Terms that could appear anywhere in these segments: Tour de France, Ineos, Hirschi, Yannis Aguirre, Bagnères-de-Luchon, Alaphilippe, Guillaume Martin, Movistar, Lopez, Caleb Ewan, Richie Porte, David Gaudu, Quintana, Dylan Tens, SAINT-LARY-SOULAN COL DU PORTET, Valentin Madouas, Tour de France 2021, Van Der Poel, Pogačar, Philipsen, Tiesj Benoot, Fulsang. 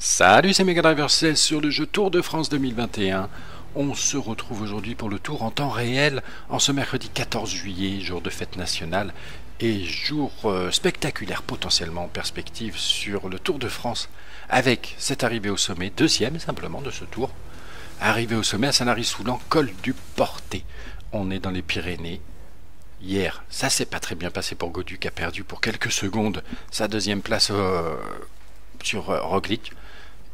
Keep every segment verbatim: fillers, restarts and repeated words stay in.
Salut, c'est MegaDriver, c'est sur le jeu Tour de France deux mille vingt et un. On se retrouve aujourd'hui pour le tour en temps réel, en ce mercredi quatorze juillet, jour de fête nationale et jour euh, spectaculaire potentiellement en perspective sur le Tour de France, avec cette arrivée au sommet, deuxième simplement de ce tour, arrivée au sommet à SAINT-LARY-SOULAN col du Portet. On est dans les Pyrénées. Hier, ça s'est pas très bien passé pour Gaudu qui a perdu pour quelques secondes sa deuxième place euh, sur euh, Roglic.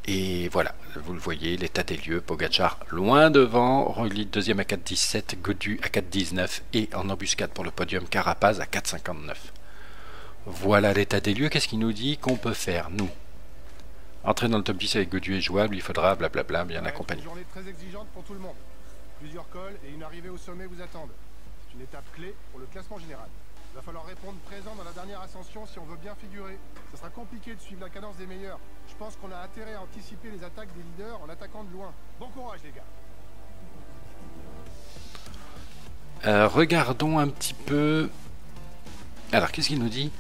Et voilà, vous le voyez, l'état des lieux, Pogačar loin devant, Roglic deuxième à quatre dix-sept, Gaudu à quatre dix-neuf et en embuscade pour le podium Carapaz à quatre cinquante-neuf. Voilà l'état des lieux, qu'est-ce qu'il nous dit qu'on peut faire, nous? Entrer dans le top dix avec Gaudu est jouable, il faudra blablabla bien l'accompagner. Une journée très exigeante pour tout le monde. Plusieurs cols et une arrivée au sommet vous attendent. C'est une étape clé pour le classement général. Il va falloir répondre présent dans la dernière ascension si on veut bien figurer. Ça sera compliqué de suivre la cadence des meilleurs. Je pense qu'on a intérêt à anticiper les attaques des leaders en attaquant de loin. Bon courage les gars. Euh, regardons un petit peu... Alors qu'est-ce qu'il nous dit?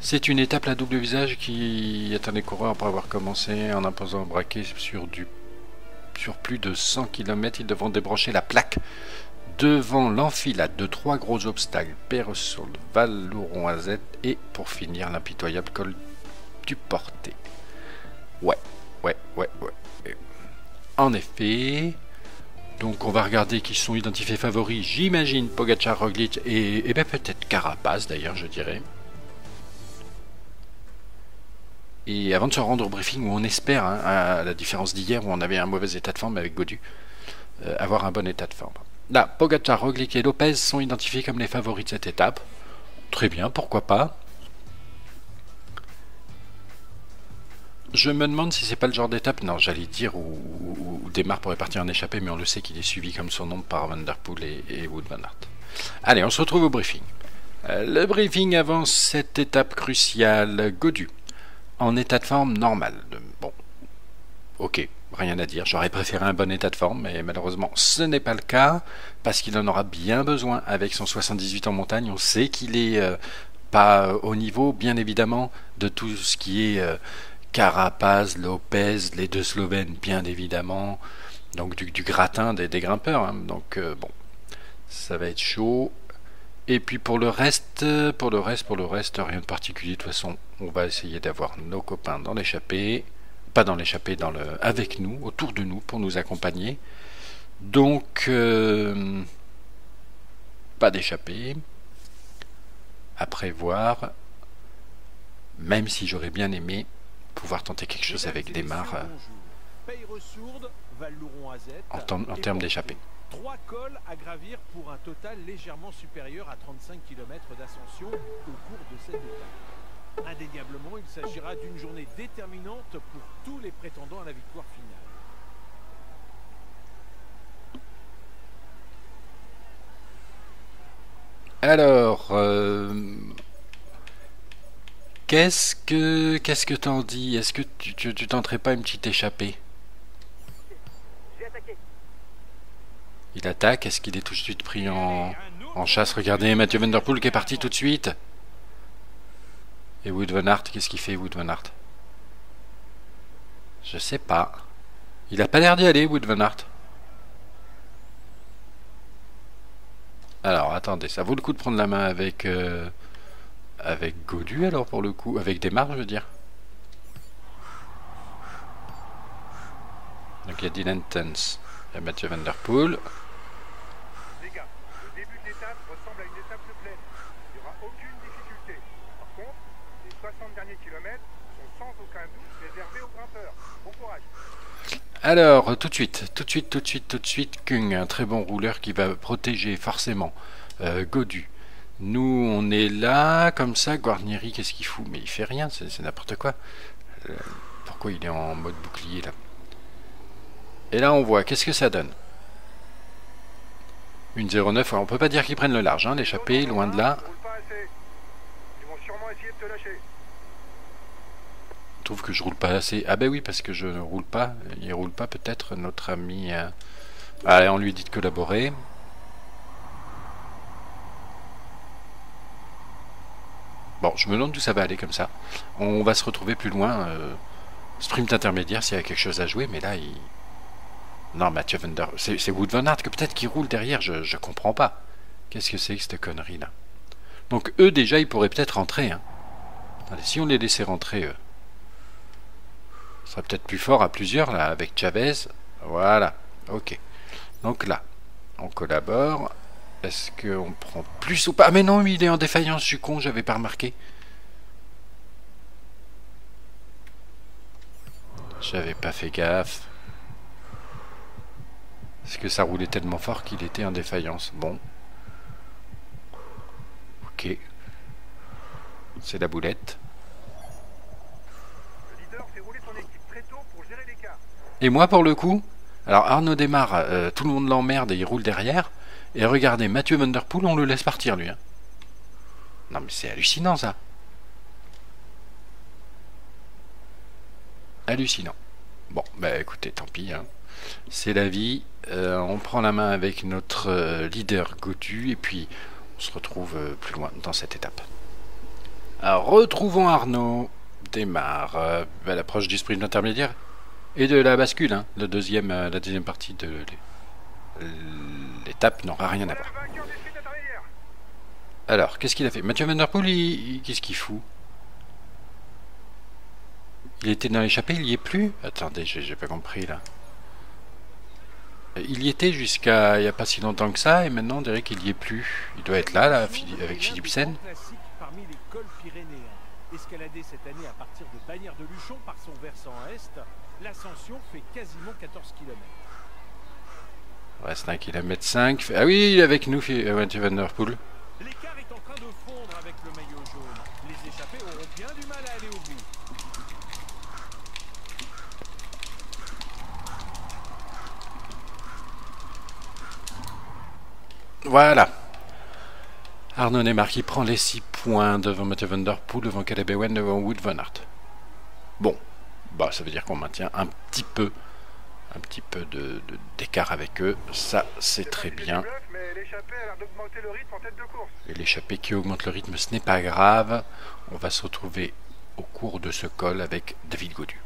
C'est une étape à double visage qui atteint les coureurs après avoir commencé en imposant un braquet sur, du... sur plus de cent kilomètres. Ils devront débrancher la plaque devant l'enfilade de trois gros obstacles, Péresourde, Val Louron-Azet et pour finir l'impitoyable col du Portet. Ouais, ouais, ouais, ouais. En effet, donc on va regarder qui sont identifiés favoris, j'imagine Pogačar, Roglic et, et ben peut-être Carapaz d'ailleurs je dirais. Et avant de se rendre au briefing où on espère, hein, à la différence d'hier où on avait un mauvais état de forme avec Gaudu, euh, avoir un bon état de forme. Là, Pogačar, Roglic et Lopez sont identifiés comme les favoris de cette étape. Très bien, pourquoi pas. Je me demande si c'est pas le genre d'étape, non, j'allais dire, où, où, où Démare pourrait partir en échappée, mais on le sait qu'il est suivi comme son nom par Van Der Poel et, et Wout van Aert. Allez, on se retrouve au briefing. Euh, le briefing avant cette étape cruciale. Gaudu, en état de forme normal. Bon, ok. Rien à dire, j'aurais préféré un bon état de forme, mais malheureusement ce n'est pas le cas, parce qu'il en aura bien besoin avec son soixante-dix-huit en montagne. On sait qu'il est euh, pas au niveau, bien évidemment, de tout ce qui est euh, Carapaz, Lopez, les deux Slovènes, bien évidemment, donc du, du gratin des, des grimpeurs, hein. Donc euh, bon, ça va être chaud. Et puis pour le reste, pour le reste, pour le reste, rien de particulier, de toute façon, on va essayer d'avoir nos copains dans l'échappée. Pas dans l'échappée, dans le, avec nous, autour de nous, pour nous accompagner. Donc, euh, pas d'échappée. À prévoir. Même si j'aurais bien aimé pouvoir tenter quelque chose avec Démare euh, en, en termes d'échappée. Trois cols à gravir pour un total légèrement supérieur à trente-cinq kilomètres d'ascension au cours de cette étape. Indéniablement, il s'agira d'une journée déterminante pour tous les prétendants à la victoire finale. Alors, euh, qu'est-ce que qu'est-ce que t'en dis? Est-ce que tu, tu, tu tenterais pas une petite échappée? Il attaque. Est-ce qu'il est tout de suite pris en, en chasse? Regardez, Mathieu Van Der Poel qui est parti tout de suite. Et Wout van Aert, qu'est-ce qu'il fait Wout van Aert? Je sais pas. Il a pas l'air d'y aller Wout van Aert. Alors attendez, ça vaut le coup de prendre la main avec euh, avec Gaudu alors pour le coup, avec Démare je veux dire. Donc il y a Dylan Tens, il y a Mathieu Van Der Poel. Les gars, le début de l'étape ressemble à une étape de plaine. Il n'y aura aucune difficulté. soixante derniers kilomètres sont sans aucun doute réservés aux grimpeurs. Bon courage. Alors, tout de suite, tout de suite, tout de suite, tout de suite, Kung, un très bon rouleur qui va protéger forcément euh, Gaudu. Nous, on est là, comme ça. Guarnieri, qu'est-ce qu'il fout? Mais il fait rien, c'est n'importe quoi. Euh, pourquoi il est en mode bouclier, là? Et là, on voit, qu'est-ce que ça donne? Une zéro neuf, on peut pas dire qu'ils prennent le large, hein, l'échappée, loin de là. Ils vont sûrement essayer de te lâcher. Je trouve que je roule pas assez. Ah ben oui, parce que je ne roule pas. Il roule pas peut-être notre ami. Allez, on lui dit de collaborer. Bon, je me demande d'où ça va aller comme ça. On va se retrouver plus loin euh, Sprint intermédiaire s'il y a quelque chose à jouer, mais là, il... Non, Mathieu Van Der... C'est Wout Van Aert que peut-être qui roule derrière, je, je comprends pas. Qu'est-ce que c'est que cette connerie là? Donc eux déjà, ils pourraient peut-être rentrer. Hein. Allez, si on les laissait rentrer, eux... ça serait peut-être plus fort à plusieurs là, avec Chavez. Voilà, ok. Donc là, on collabore. Est-ce qu'on prend plus ou pas? Ah, mais non, il est en défaillance, je suis con, j'avais pas remarqué. J'avais pas fait gaffe. Est-ce que ça roulait tellement fort qu'il était en défaillance? Bon. Ok. C'est la boulette. Et moi pour le coup, alors Arnaud Démare, euh, tout le monde l'emmerde et il roule derrière. Et regardez, Mathieu Van Der Poel, on le laisse partir lui. Hein. Non mais c'est hallucinant ça. Hallucinant. Bon, bah écoutez, tant pis. Hein. C'est la vie. Euh, on prend la main avec notre euh, leader Gaudu et puis on se retrouve euh, plus loin dans cette étape. Alors, retrouvons Arnaud Démare euh, à l'approche du sprint intermédiaire. Et de la bascule, hein. Le deuxième, la deuxième partie de l'étape n'aura rien à voir. Alors, qu'est-ce qu'il a fait? Mathieu Van Der Poel, il... qu'est-ce qu'il fout? Il était dans l'échappée, il n'y est plus? Attendez, j'ai pas compris là. Il y était jusqu'à il n'y a pas si longtemps que ça, et maintenant on dirait qu'il n'y est plus. Il doit être là, là, avec Philipsen. Parmi les cols pyrénéens, escaladé cette année à partir de Bagnères-de-Luchon par son versant est, l'ascension fait quasiment quatorze kilomètres. Reste un virgule cinq kilomètres. Ah oui, il est avec nous, Mathieu Van Der Poel. L'écart est en train de fondre avec le maillot jaune. Les échappés auront bien du mal à aller au bout. Voilà. Arnaud Démare qui prend les six points devant Mathieu Van Der Poel, devant Caleb Ewan, devant Wout Van Aert. Bon. Bah, ça veut dire qu'on maintient un petit peu un petit peu de d'écart avec eux, ça c'est très bien. Et l'échappée qui augmente le rythme, ce n'est pas grave, on va se retrouver au cours de ce col avec David Gaudu.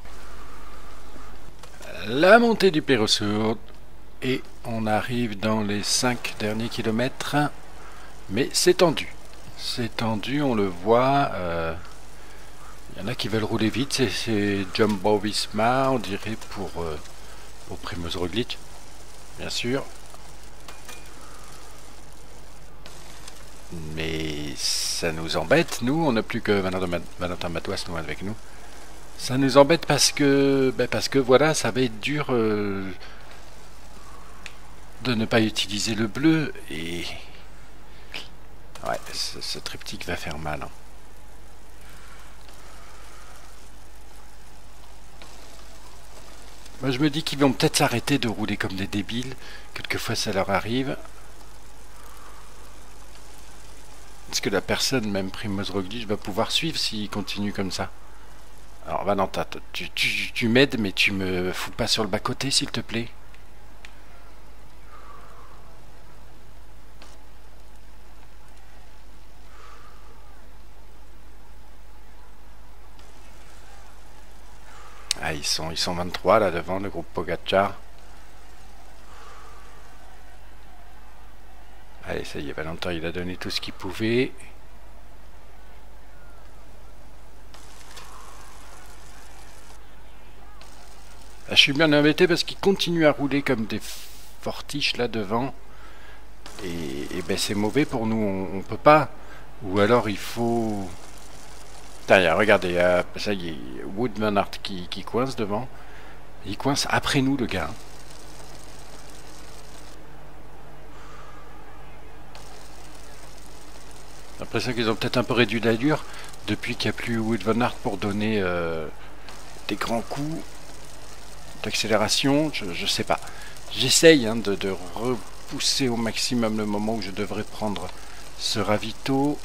La montée du Peyresourde et on arrive dans les cinq derniers kilomètres, mais c'est tendu, c'est tendu, on le voit. euh Il y en a qui veulent rouler vite, c'est Jumbo Visma, on dirait pour, euh, pour Primoz Roglic, bien sûr. Mais ça nous embête, nous, on n'a plus que Valentin Madouas nous avec nous. Ça nous embête parce que, ben parce que voilà, ça va être dur euh, de ne pas utiliser le bleu. Et ouais, ce, ce triptyque va faire mal. Hein. Moi je me dis qu'ils vont peut-être s'arrêter de rouler comme des débiles. Quelquefois ça leur arrive. Est-ce que la personne, même Primoz Roglic, va pouvoir suivre s'il continue comme ça? Alors Valentin, tu, tu, tu m'aides mais tu me fous pas sur le bas-côté s'il te plaît. Ah, ils sont, ils sont vingt-trois là devant le groupe Pogačar. Allez, ça y est, Valentin, il a donné tout ce qu'il pouvait. Ah, je suis bien embêté parce qu'il continue à rouler comme des fortiches là devant. Et, et ben c'est mauvais pour nous, on, on peut pas. Ou alors il faut... Derrière, regardez, euh, ça y est, Wout Van Aert qui, qui coince devant. Il coince après nous, le gars. J'ai l'impression qu'ils ont peut-être un peu réduit l'allure depuis qu'il n'y a plus Wout Van Aert pour donner euh, des grands coups d'accélération. Je, je sais pas. J'essaye hein, de, de repousser au maximum le moment où je devrais prendre ce ravito.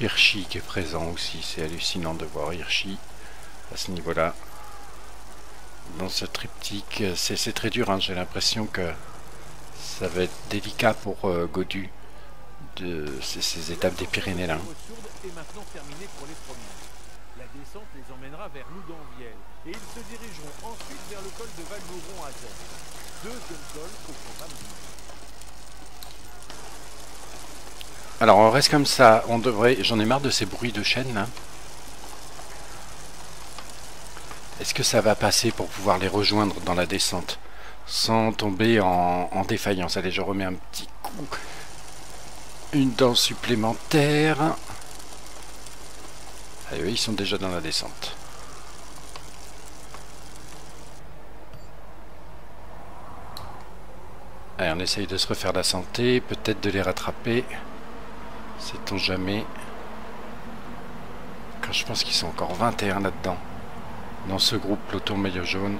Hirschi qui est présent aussi, c'est hallucinant de voir Hirschi à ce niveau-là. Dans ce triptyque, c'est très dur, hein. J'ai l'impression que ça va être délicat pour euh, Gaudu de ces, ces étapes des Pyrénées là. Est maintenant terminée pour les premiers. La descente les emmènera vers Loudan Viel et ils se dirigeront ensuite vers le col de Val Louron-Azet. Deuxième col au programme du... Alors on reste comme ça, on devrait. J'en ai marre de ces bruits de chaîne là. Est-ce que ça va passer pour pouvoir les rejoindre dans la descente sans tomber en, en défaillance? Allez, je remets un petit coup. Une danse supplémentaire. Allez, oui, ils sont déjà dans la descente. Allez, on essaye de se refaire la santé, peut-être de les rattraper. Sait-on jamais. Quand je pense qu'ils sont encore vingt et un là-dedans. Dans ce groupe, peloton maillot jaune.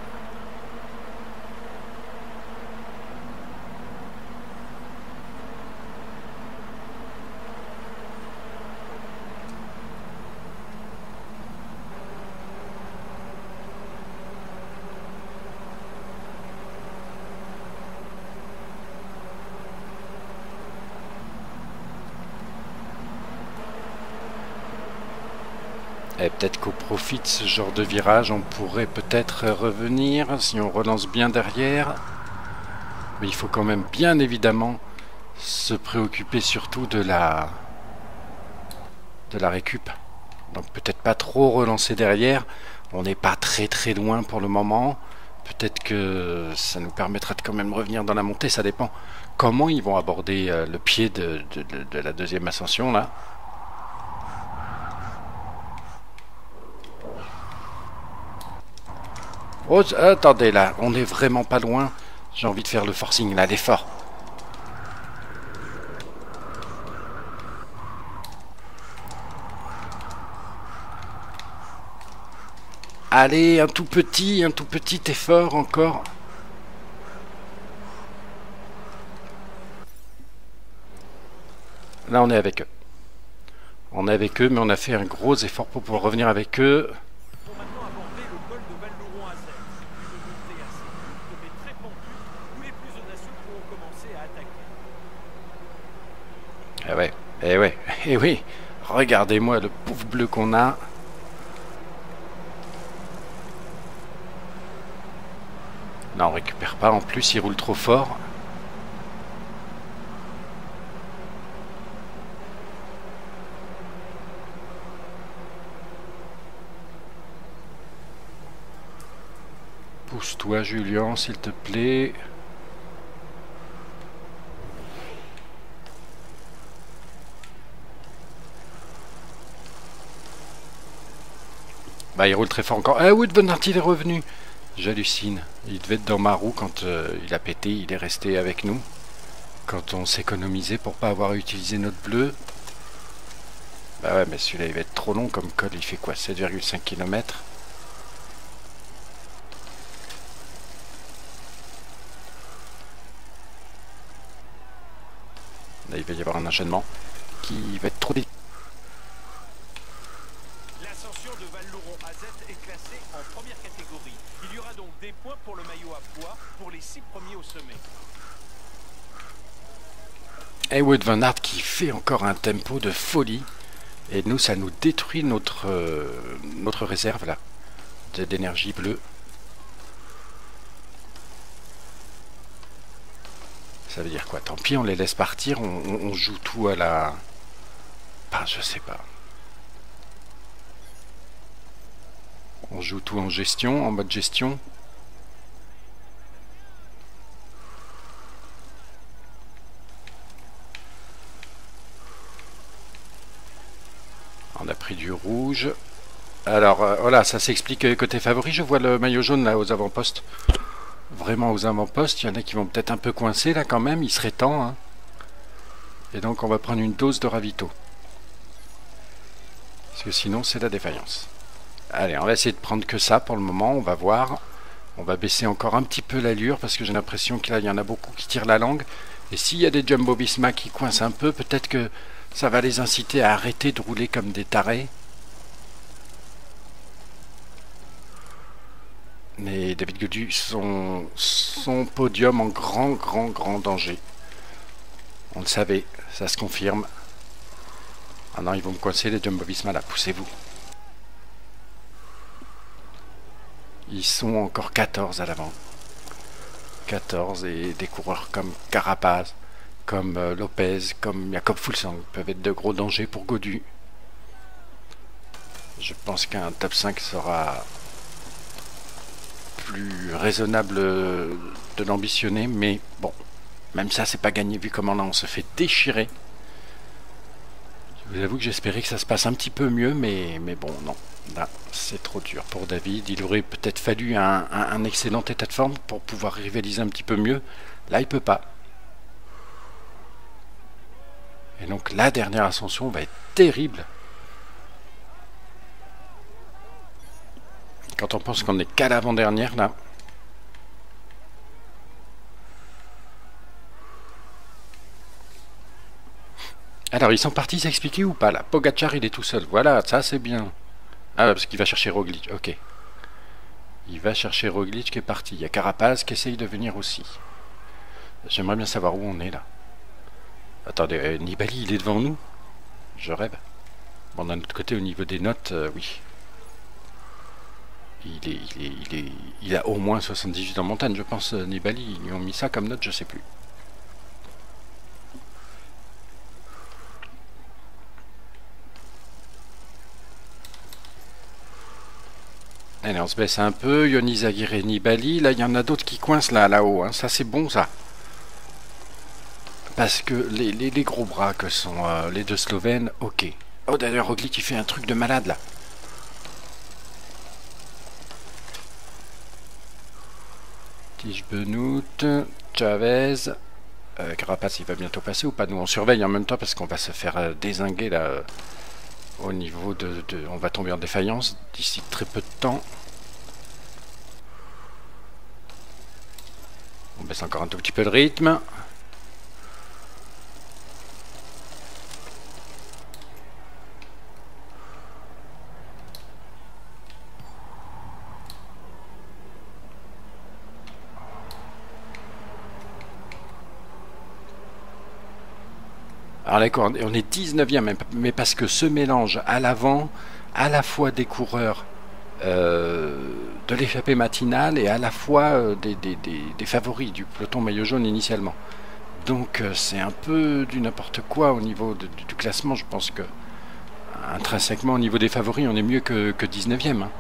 Peut-être qu'au profit de ce genre de virage, on pourrait peut-être revenir si on relance bien derrière. Mais il faut quand même bien évidemment se préoccuper surtout de la de la récup. Donc peut-être pas trop relancer derrière. On n'est pas très très loin pour le moment. Peut-être que ça nous permettra de quand même revenir dans la montée. Ça dépend comment ils vont aborder le pied de, de, de, de la deuxième ascension là. Oh, attendez, là, on est vraiment pas loin. J'ai envie de faire le forcing, là, l'effort. Allez, un tout petit, un tout petit effort encore. Là, on est avec eux. On est avec eux, mais on a fait un gros effort pour pouvoir revenir avec eux. Eh ouais, eh ouais, eh oui. Regardez-moi le pouf bleu qu'on a. Non, on récupère pas. En plus, il roule trop fort. Pousse-toi, Julien, s'il te plaît. Bah, il roule très fort encore. Ah oui, Van Aert, il est revenu. J'hallucine. Il devait être dans ma roue quand euh, il a pété. Il est resté avec nous. Quand on s'économisait pour pas avoir utilisé notre bleu. Bah ouais, mais celui-là, il va être trop long comme col. Il fait quoi, sept virgule cinq kilomètres? Là, il va y avoir un enchaînement qui va être trop vite. Des points pour le maillot à poids pour les six premiers au sommet. Et Wout van Aert qui fait encore un tempo de folie. Et nous, ça nous détruit notre, euh, notre réserve là d'énergie bleue. Ça veut dire quoi? Tant pis, on les laisse partir, on, on, on joue tout à la... Ben, je sais pas. On joue tout en gestion, en mode gestion. On a pris du rouge. Alors euh, voilà, ça s'explique côté favori. Je vois le maillot jaune là aux avant-postes. Vraiment aux avant-postes. Il y en a qui vont peut-être un peu coincer là quand même. Il serait temps. Hein. Et donc on va prendre une dose de ravito. Parce que sinon c'est la défaillance. Allez, on va essayer de prendre que ça pour le moment, on va voir. On va baisser encore un petit peu l'allure parce que j'ai l'impression qu'il y en a beaucoup qui tirent la langue. Et s'il y a des Jumbo Visma qui coincent un peu, peut-être que Ça va les inciter à arrêter de rouler comme des tarés. Mais David Gaudu, son, son podium en grand, grand, grand danger. On le savait, ça se confirme. Ah non, ils vont me coincer les Jumbo Visma là, poussez-vous. Ils sont encore quatorze à l'avant. quatorze et des coureurs comme Carapaz, comme Lopez, comme Jakob Fulsang peuvent être de gros dangers pour Gaudu. Je pense qu'un top cinq sera plus raisonnable de l'ambitionner, mais bon, même ça c'est pas gagné vu comment là on se fait déchirer. Je vous avoue que j'espérais que ça se passe un petit peu mieux, mais, mais bon, non. Là, c'est trop dur pour David. Il aurait peut-être fallu un, un, un excellent état de forme pour pouvoir rivaliser un petit peu mieux. Là, il peut pas. Et donc, la dernière ascension va être terrible. Quand on pense qu'on n'est qu'à l'avant-dernière, là. Alors, ils sont partis s'expliquer ou pas, là? Pogačar, il est tout seul. Voilà, ça, c'est bien. Ah, parce qu'il va chercher Roglic, ok. Il va chercher Roglic qui est parti. Il y a Carapaz qui essaye de venir aussi. J'aimerais bien savoir où on est, là. Attendez, euh, Nibali, il est devant nous? Je rêve. Bon, d'un autre côté, au niveau des notes, euh, oui. Il est, il, est, il, est, il a au moins soixante-dix-huit en montagne, je pense, euh, Nibali. Ils lui ont mis ça comme note, je sais plus. Allez, on se baisse un peu. Yonizagiri et Nibali. Là, il y en a d'autres qui coincent là, là-haut. Hein. Ça, c'est bon, ça. Parce que les, les, les gros bras que sont euh, les deux Slovènes, ok. Oh, d'ailleurs, Roglic, il fait un truc de malade, là. Tiesj Benoot, Chavez. Euh, Carapaz, il va bientôt passer ou pas? Nous, on surveille en même temps parce qu'on va se faire euh, dézinguer, là. Euh. Au niveau de, de... On va tomber en défaillance d'ici très peu de temps. On baisse encore un tout petit peu le rythme. Alors d'accord, on est dix-neuvième, mais parce que ce mélange à l'avant, à la fois des coureurs euh, de l'échappée matinale et à la fois euh, des, des, des, des favoris du peloton maillot jaune initialement. Donc euh, c'est un peu du n'importe quoi au niveau de, du, du classement. Je pense que intrinsèquement au niveau des favoris, on est mieux que, que dix-neuvième. Hein.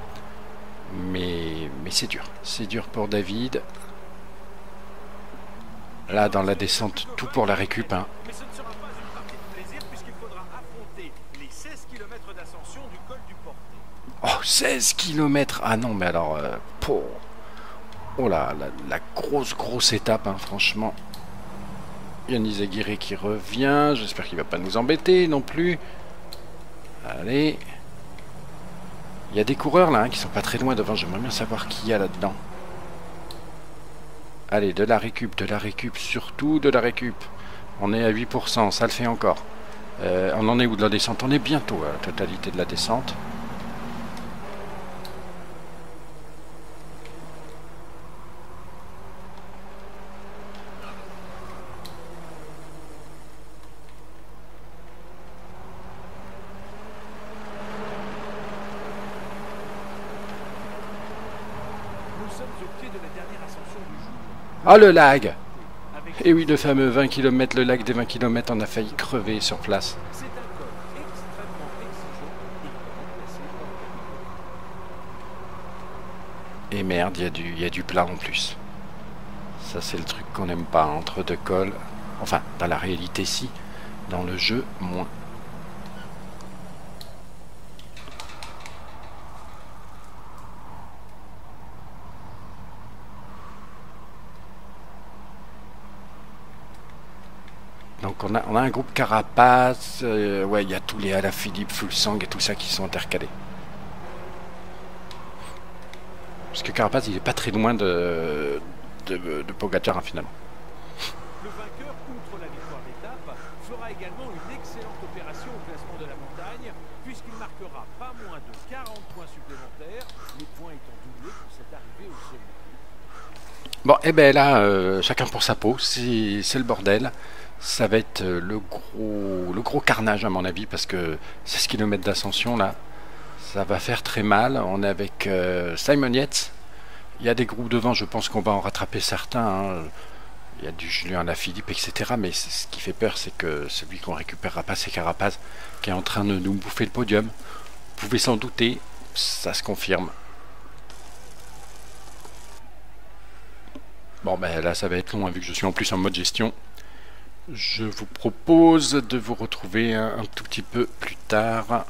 Mais, mais c'est dur, c'est dur pour David. Là dans la descente, tout pour la récup. Hein. Oh, seize kilomètres! Ah non, mais alors... Euh, pour... Oh là, la, la grosse, grosse étape, hein, franchement. Yannis Aguirre qui revient. J'espère qu'il ne va pas nous embêter non plus. Allez. Il y a des coureurs, là, hein, qui sont pas très loin devant. J'aimerais bien savoir qui il y a là-dedans. Allez, de la récup, de la récup, surtout de la récup. On est à huit pour cent, ça le fait encore. Euh, on en est où de la descente? On est bientôt à la totalité de la descente. Oh le lag! Et oui, le fameux vingt kilomètres, le lag des vingt kilomètres, on a failli crever sur place. Et merde, il y, y a du plat en plus. Ça c'est le truc qu'on n'aime pas, entre deux cols. Enfin, dans la réalité si, dans le jeu, moins. Donc on a, on a un groupe Carapaz, euh, ouais, il y a tous les Alaphilippe, Fulsang et tout ça qui sont intercalés. Parce que Carapaz, il est pas très loin de, de, de Pogačar, hein, finalement. Le vainqueur, outre la victoire d'étape, fera sera également une excellente opération au classement de la montagne, puisqu'il marquera pas moins de quarante points supplémentaires, les points étant doublés pour cette arrivée au sommet. Bon, et eh bien là, euh, chacun pour sa peau, c'est le bordel. Ça va être le gros, le gros carnage à mon avis, parce que seize kilomètres d'ascension là, ça va faire très mal. On est avec euh, Simon Yates. Il y a des groupes devant, je pense qu'on va en rattraper certains. Hein. Il y a du Julien, Alaphilippe, et cetera. Mais ce qui fait peur, c'est que celui qu'on récupérera pas, c'est Carapaz, qui est en train de nous bouffer le podium. Vous pouvez s'en douter, ça se confirme. Bon, ben là, ça va être long, hein, vu que je suis en plus en mode gestion. Je vous propose de vous retrouver un, un tout petit peu plus tard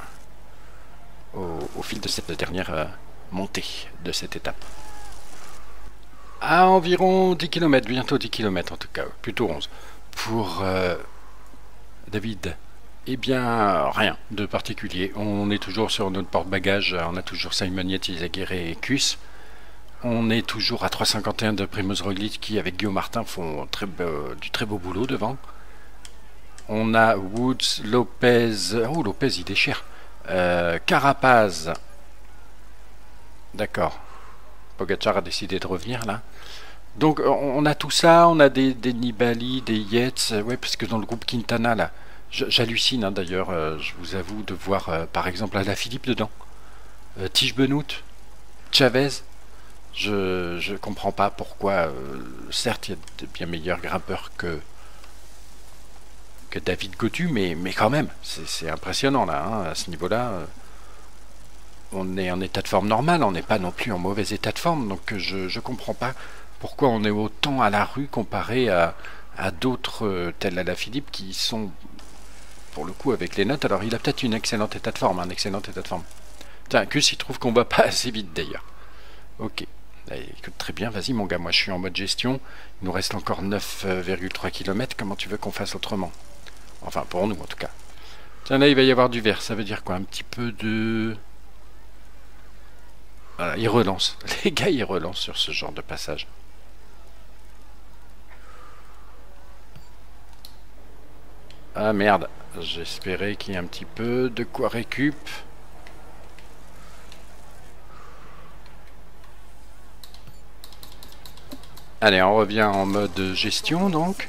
au, au fil de cette dernière euh, montée de cette étape. À environ dix kilomètres, bientôt dix kilomètres en tout cas, plutôt onze. Pour euh, David, eh bien rien de particulier. On est toujours sur notre porte-bagages, on a toujours Simon Yates, Yannis Aguirre et Kuss. On est toujours à trois cinquante et un de Primoz Roglic qui, avec Guillaume Martin, font très beau, du très beau boulot devant. On a Woods, Lopez... Oh, Lopez, il déchire. Euh, Carapaz. D'accord. Pogačar a décidé de revenir, là. Donc, on a tout ça. On a des, des Nibali, des Yates. Ouais, parce que dans le groupe Quintana, là... J'hallucine, hein, d'ailleurs. Euh, je vous avoue de voir, euh, par exemple, Alaphilippe dedans. Euh, Tiesj Benoot. Chavez. Je, je comprends pas pourquoi, euh, certes il y a de bien meilleurs grimpeurs que, que David Gaudu, mais, mais quand même, c'est impressionnant là, hein, à ce niveau-là, euh, on est en état de forme normal, on n'est pas non plus en mauvais état de forme, donc je, je comprends pas pourquoi on est autant à la rue comparé à, à d'autres euh, tels Alaphilippe qui sont, pour le coup avec les notes, alors il a peut-être une excellente état de forme, un excellent état de forme. Tiens, Kuss il trouve qu'on va pas assez vite d'ailleurs. Ok. Écoute, très bien, vas-y mon gars, moi je suis en mode gestion, il nous reste encore neuf virgule trois kilomètres, comment tu veux qu'on fasse autrement? Enfin, pour nous en tout cas. Tiens, là il va y avoir du vert, ça veut dire quoi? Un petit peu de... Voilà, ils relancent, les gars ils relancent sur ce genre de passage. Ah merde, j'espérais qu'il y ait un petit peu de quoi récup. Allez, on revient en mode gestion donc.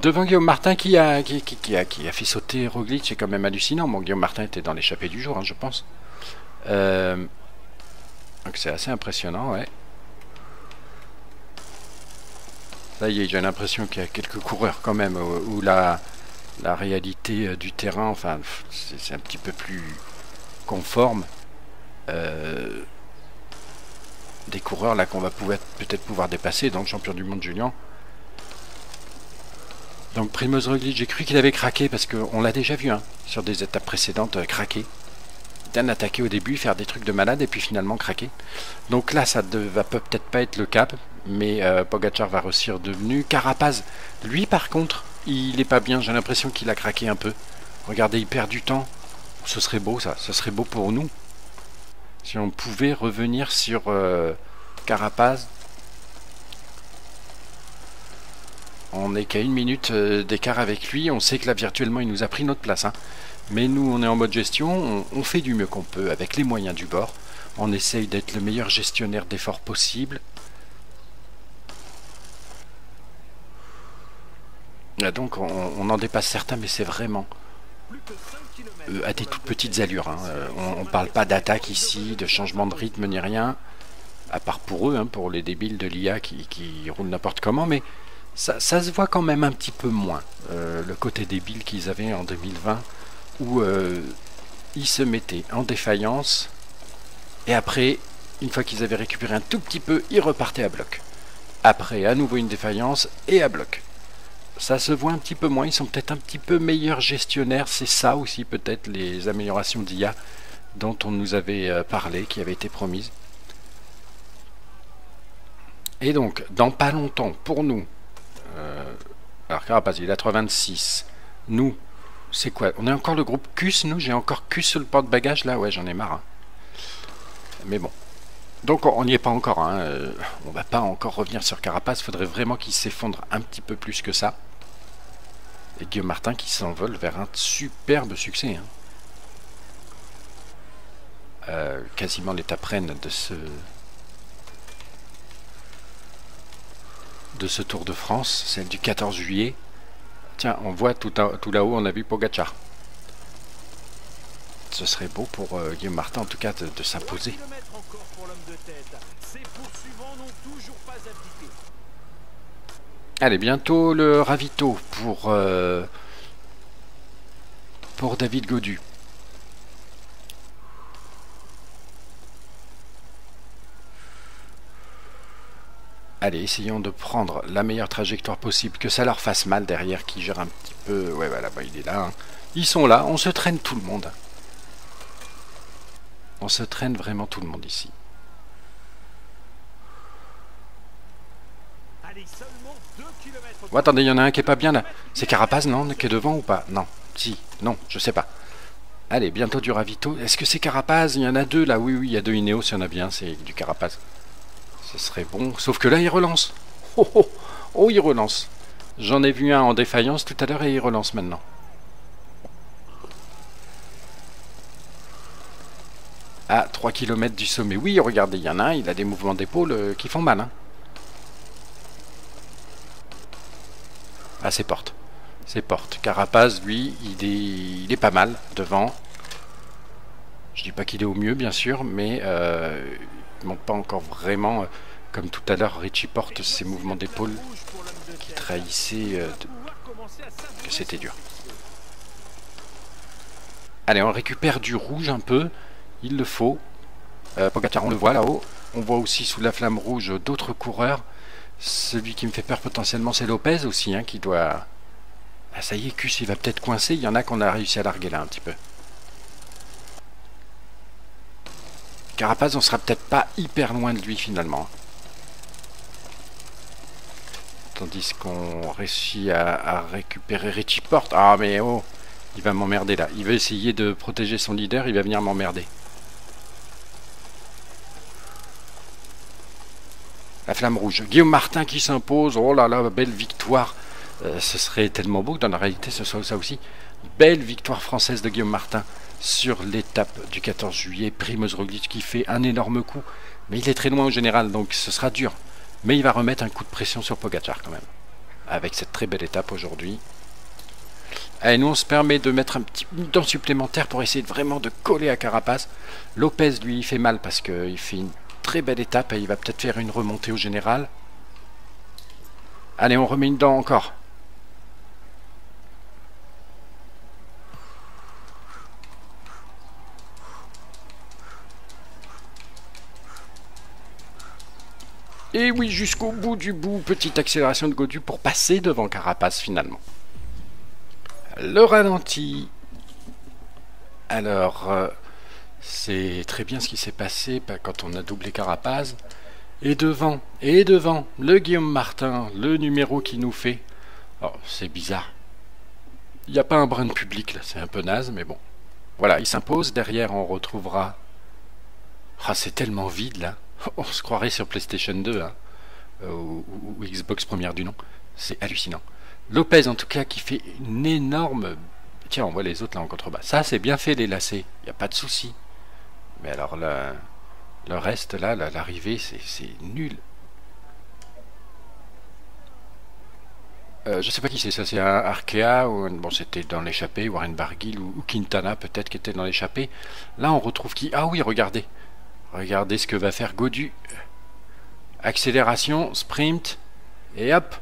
Devant Guillaume Martin qui a, qui, qui, qui a, qui a fait sauter Roglic, c'est quand même hallucinant. Bon, Guillaume Martin était dans l'échappée du jour, hein, je pense. Euh, donc c'est assez impressionnant, ouais. Ça y est, j'ai l'impression qu'il y a quelques coureurs quand même où, où la, la réalité du terrain, enfin, c'est un petit peu plus conforme. Euh, des coureurs là qu'on va peut-être pouvoir dépasser dans le champion du monde Julien. Donc Primoz Roglic, j'ai cru qu'il avait craqué parce qu'on l'a déjà vu hein, sur des étapes précédentes euh, craquer, bien attaquer au début, faire des trucs de malade et puis finalement craquer. Donc là ça ne va peut-être pas être le cas, mais euh, Pogačar va réussir devenu. Carapaz, lui par contre, il n'est pas bien, j'ai l'impression qu'il a craqué un peu. Regardez, il perd du temps. Ce serait beau ça, ce serait beau pour nous. Si on pouvait revenir sur euh, Carapaz, on n'est qu'à une minute euh, d'écart avec lui. On sait que là, virtuellement, il nous a pris notre place. Hein. Mais nous, on est en mode gestion. On, on fait du mieux qu'on peut avec les moyens du bord. On essaye d'être le meilleur gestionnaire d'efforts possible. Et donc, on, on en dépasse certains, mais c'est vraiment... Euh, à des toutes petites allures. Hein. Euh, on ne parle pas d'attaque ici, de changement de rythme ni rien, à part pour eux, hein, pour les débiles de l'I A qui, qui roulent n'importe comment, mais ça, ça se voit quand même un petit peu moins, euh, le côté débile qu'ils avaient en deux mille vingt, où euh, ils se mettaient en défaillance, et après, une fois qu'ils avaient récupéré un tout petit peu, ils repartaient à bloc. Après, à nouveau une défaillance, et à bloc. Ça se voit un petit peu moins, ils sont peut-être un petit peu meilleurs gestionnaires, c'est ça aussi peut-être les améliorations d'I A dont on nous avait parlé, qui avaient été promises. Et donc, dans pas longtemps, pour nous, euh, alors Carapaz il a trois vingt-six, nous, c'est quoi? On a encore le groupe Kuss, nous, j'ai encore Kuss sur le porte-bagages, là, ouais j'en ai marre. Hein. Mais bon, Donc on n'y est pas encore, hein. euh, on va pas encore revenir sur Carapaz, il faudrait vraiment qu'il s'effondre un petit peu plus que ça. Et Guillaume Martin qui s'envole vers un superbe succès. Hein. Euh, quasiment l'étape reine de ce... de ce Tour de France, celle du quatorze juillet. Tiens, on voit tout, tout là-haut, on a vu Pogačar. Ce serait beau pour euh, Guillaume Martin, en tout cas, de, de s'imposer. Allez, bientôt le ravito pour, euh, pour David Gaudu. Allez, essayons de prendre la meilleure trajectoire possible, que ça leur fasse mal derrière, qui gère un petit peu... Ouais, voilà, bah, il est là. Hein. Ils sont là, on se traîne tout le monde. On se traîne vraiment tout le monde ici. Oh, attendez, il y en a un qui est pas bien là. C'est Carapaz, non, qui est devant ou pas? Non, si, non, je sais pas. Allez, bientôt du ravito. Est-ce que c'est Carapaz? Il y en a deux là, oui, oui, il y a deux Ineos, il y en a bien, c'est du Carapaz. Ce serait bon, sauf que là, il relance. Oh, oh, oh, il relance. J'en ai vu un en défaillance tout à l'heure et il relance maintenant. À trois kilomètres du sommet. Oui, regardez, il y en a un, il a des mouvements d'épaule qui font mal. Hein. Ah, c'est Porte. C'est Porte. Carapaz, lui, il est, il est pas mal devant. Je dis pas qu'il est au mieux, bien sûr, mais euh, il ne monte pas encore vraiment, comme tout à l'heure, Richie Porte, ses mouvements d'épaule qui trahissaient euh, de... que c'était dur. Allez, on récupère du rouge un peu. Il le faut. Euh, Pogačar, on le voit là-haut. On voit aussi sous la flamme rouge d'autres coureurs. Celui qui me fait peur potentiellement, c'est Lopez aussi, hein, qui doit... Ah, ça y est, Kuss, il va peut-être coincer. Il y en a qu'on a réussi à larguer là un petit peu. Carapaz, on sera peut-être pas hyper loin de lui finalement. Tandis qu'on réussit à, à récupérer Richie Porte. Ah, mais oh, il va m'emmerder là. Il veut essayer de protéger son leader. Il va venir m'emmerder. La flamme rouge. Guillaume Martin qui s'impose. Oh là là, belle victoire. Euh, ce serait tellement beau que dans la réalité, ce soit ça aussi. Belle victoire française de Guillaume Martin sur l'étape du quatorze juillet. Primoz Roglic qui fait un énorme coup. Mais il est très loin au général, donc ce sera dur. Mais il va remettre un coup de pression sur Pogačar quand même. Avec cette très belle étape aujourd'hui. Et nous, on se permet de mettre un petit temps supplémentaire pour essayer de vraiment de coller à Carapaz. Lopez, lui, il fait mal parce qu'il fait une très belle étape et il va peut-être faire une remontée au général. Allez, on remet une dent encore. Et oui, jusqu'au bout du bout, petite accélération de Gaudu pour passer devant Carapaz finalement. Le ralenti. Alors, euh, c'est très bien ce qui s'est passé quand on a doublé Carapaz. Et devant, et devant, le Guillaume Martin, le numéro qui nous fait. Oh, c'est bizarre. Il n'y a pas un brin de public là, c'est un peu naze, mais bon. Voilà, il s'impose. Derrière, on retrouvera. Ah, oh, c'est tellement vide là. On se croirait sur PlayStation deux, hein. euh, ou, ou Xbox première du nom. C'est hallucinant. Lopez, en tout cas, qui fait une énorme... Tiens, on voit les autres là en contrebas. Ça, c'est bien fait, les lacets. Il n'y a pas de souci. Mais alors, le, le reste, là, l'arrivée, c'est nul. Euh, je sais pas qui c'est, ça. C'est un Arkea, ou... Bon, c'était dans l'échappée, Warren Barguil, ou, ou Quintana, peut-être, qui était dans l'échappée. Là, on retrouve qui? Ah oui, regardez. Regardez ce que va faire Gaudu. Accélération, sprint, et hop.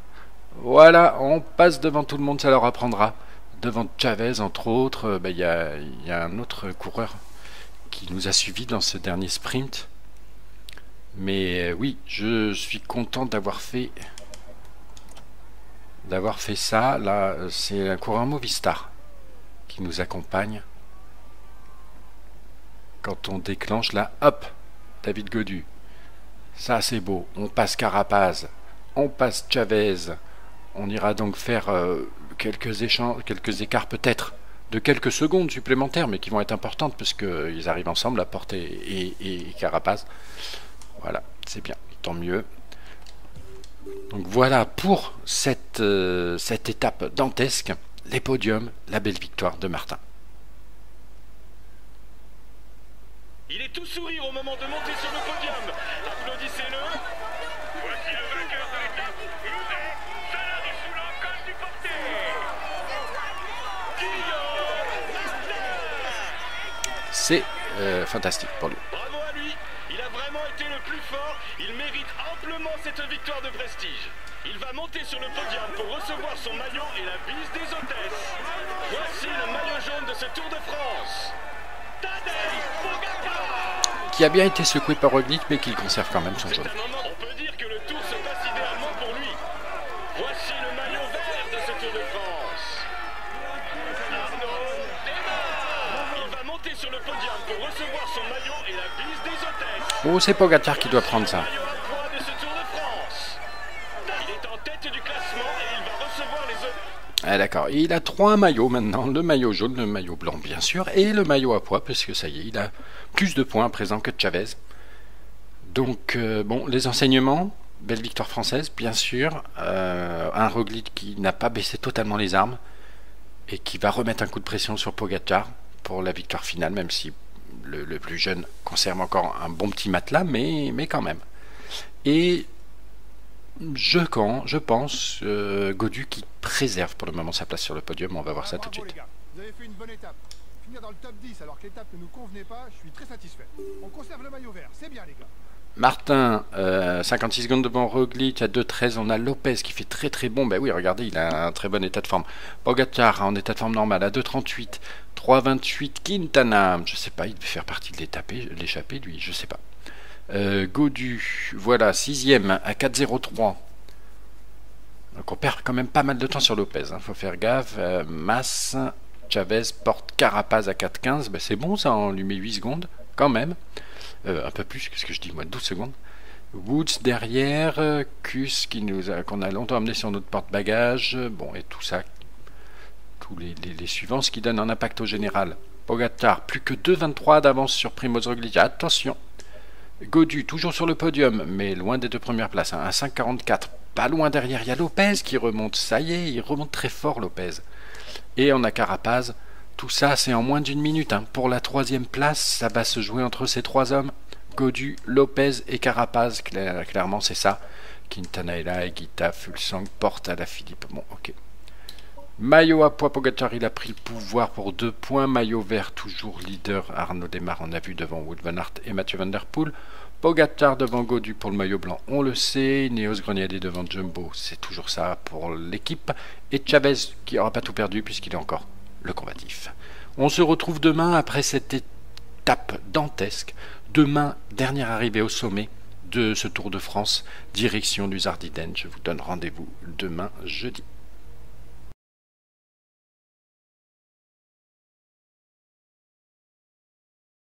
Voilà, on passe devant tout le monde, ça leur apprendra. Devant Chavez, entre autres, ben, y a, y a un autre coureur qui nous a suivis dans ce dernier sprint. Mais euh, oui, je suis content d'avoir fait d'avoir fait ça. Là, c'est un coureur Movistar qui nous accompagne. Quand on déclenche, là, hop, David Gaudu. Ça, c'est beau. On passe Carapaz, on passe Chavez. On ira donc faire euh, quelques, échanges, quelques écarts peut-être de quelques secondes supplémentaires, mais qui vont être importantes parce qu'ils arrivent ensemble à Porte et, et, et Carapaz. Voilà, c'est bien, tant mieux. Donc voilà pour cette, euh, cette étape dantesque, les podiums, la belle victoire de Martin. Il est tout sourire au moment de monter sur le podium. Applaudissez-le. Voici le vainqueur de l'étape, SAINT-LARY-SOULAN COL du Portet. Guillaume Martin. C'est euh, fantastique pour lui. Bravo à lui. Il a vraiment été le plus fort. Il mérite amplement cette victoire de prestige. Il va monter sur le podium pour recevoir son maillot et la bise des hôtesses. Voici le maillot jaune de ce Tour de France. Qui a bien été secoué par Roglic, mais qu'il conserve quand même son jaune. On peut dire que le tour se passe idéalement pour lui. Voici le maillot vert de ce Tour de France. Arnaud Démare. Il va monter sur le podium pour recevoir son maillot et la bise des hôtesses. Oh, c'est Pogačar qui doit prendre ça. Ah d'accord, il a trois maillots maintenant, le maillot jaune, le maillot blanc bien sûr, et le maillot à poids, parce que ça y est, il a plus de points à présent que Chavez. Donc euh, bon, les enseignements, belle victoire française bien sûr, euh, un Roglic qui n'a pas baissé totalement les armes, et qui va remettre un coup de pression sur Pogačar pour la victoire finale, même si le, le plus jeune conserve encore un bon petit matelas, mais, mais quand même. Et... Je, quand, je pense euh, Gaudu qui préserve pour le moment sa place sur le podium. On va voir ça tout de suite. Vous avez fait une bonne étape. Finir dans le top dix alors que l'étape ne nous convenait pas, je suis très satisfait. On conserve le maillot vert, c'est bien les gars. Martin, euh, cinquante-six secondes devant Roglic à deux treize. On a Lopez qui fait très très bon. Ben oui, regardez, il a un très bon état de forme. Pogačar en état de forme normal à deux trente-huit. trois vingt-huit. Quintana, je sais pas, il devait faire partie de l'échappée lui, je sais pas. Euh, Gaudu, voilà, sixième à quatre zéro trois. Donc on perd quand même pas mal de temps sur Lopez, hein, faut faire gaffe. Euh, Mas, Chavez, Porte, Carapaz à quatre quinze. Ben c'est bon ça, on lui met huit secondes quand même. Euh, un peu plus, qu'est-ce que je dis moi, douze secondes. Woods derrière, euh, Kuss qui nous a, qu'on a longtemps amené sur notre porte-bagages. Bon, et tout ça, tous les, les, les suivants, ce qui donne un impact au général. Pogačar, plus que deux vingt-trois d'avance sur Primoz Roglic. Attention. Gaudu, toujours sur le podium, mais loin des deux premières places, hein, à cinq quarante-quatre. Pas loin derrière, il y a Lopez qui remonte. Ça y est, il remonte très fort, Lopez. Et on a Carapaz. Tout ça, c'est en moins d'une minute. Hein. Pour la troisième place, ça va se jouer entre ces trois hommes. Gaudu, Lopez et Carapaz. Claire, clairement, c'est ça. Quintana est là, Guita, Fulsang, Porte, Alaphilippe. Bon, ok. Maillot à poids, Pogačar, il a pris le pouvoir pour deux points. Maillot vert, toujours leader. Arnaud Démare, on a vu devant Wout van Aert et Mathieu Van Der Poel. Pogačar devant Gaudu pour le maillot blanc, on le sait. Neos Grenadier devant Jumbo, c'est toujours ça pour l'équipe. Et Chavez qui n'aura pas tout perdu puisqu'il est encore le combatif. On se retrouve demain après cette étape dantesque. Demain, dernière arrivée au sommet de ce Tour de France, direction du Zardiden. Je vous donne rendez-vous demain jeudi.